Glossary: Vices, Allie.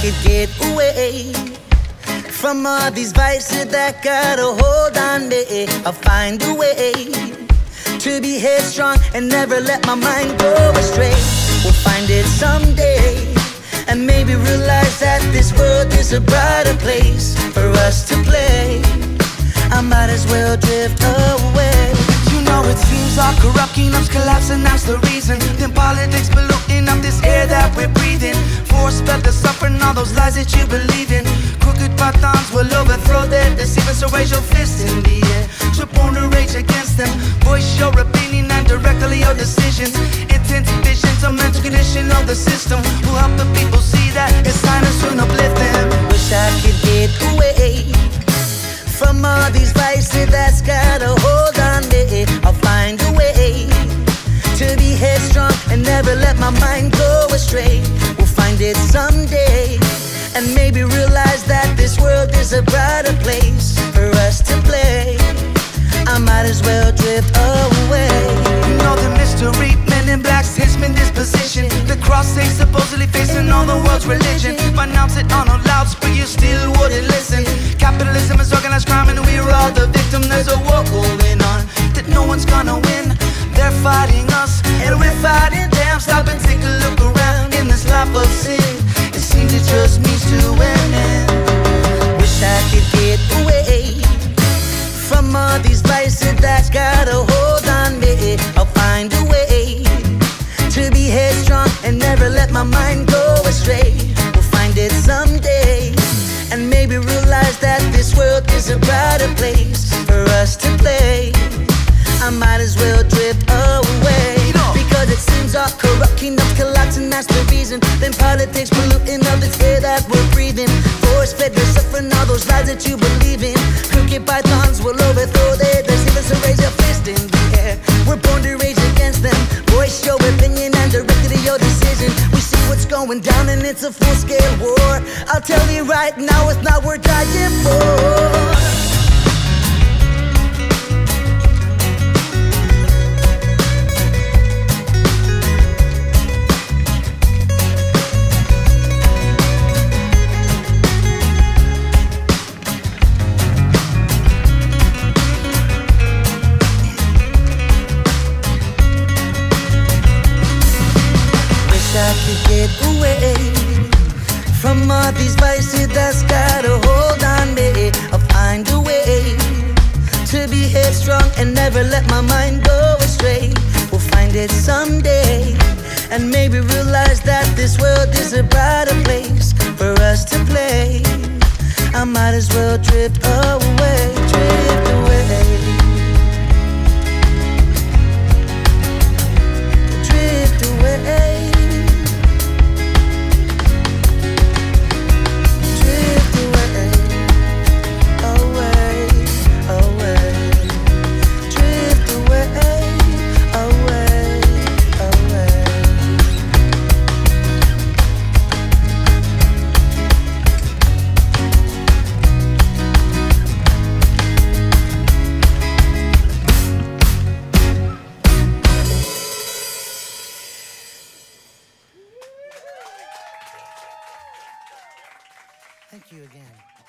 could get away from all these vices that got a hold on me. I'll find a way to be headstrong and never let my mind go astray. We'll find it someday and maybe realize that this world is a brighter place for us to play. I might as well drift away. You know it seems our corrupt kingdoms collapsing, that's the reason. Then politics polluting up this air that we're breathing. Force fed the suffering, all those lies that you believe in. Crooked pythons will overthrow their deceiving, so raise your fist in the air. Trip on the rage against them. Voice your opinion and directly your decisions. Intense visions, a mental condition of the system. We'll help the people see that it's time to soon uplift them. Wish I could get away from all these vices that's got a hold on me. I'll find a way to be headstrong and never let my mind go astray. We'll find it someday and maybe realize that this world is a brighter place for us to play. I might as well drift away. You know the mystery, men in black's henchman disposition. The cross they supposedly facing all the world's religion. Pronounce it on our louds, but you still wouldn't listen. Capitalism is organized crime and we're all the victim. There's a war going on that no one's gonna win. They're fighting us and we're fighting them. Stop and take a look around in this life of sin. It seems it just means to an end. Wish I could get away from all these vices that's got a hold on me. I'll find a way to be headstrong and never let my mind go astray. We'll find it someday and maybe realize that this world is a brighter place for us to play. I might as well drift away. Because it seems our corrupt kingdoms collapsing, that's the reason. Then politics polluting of the air that we're breathing. Force fed the suffering, all those lies that you believe in. Crooked pythons will overthrow their deceivers, so raise your fist in the air. We're born to rage against them. Voice your opinion and direct it to your decision. We see what's going down and it's a full-scale war. I'll tell you right now, it's not worth dying for. I could get away from all these vices that's got a hold on me. I'll find a way to be headstrong and never let my mind go astray. We'll find it someday and maybe realize that this world is a brighter place for us to play. I might as well drift away, drift away. Thank you again.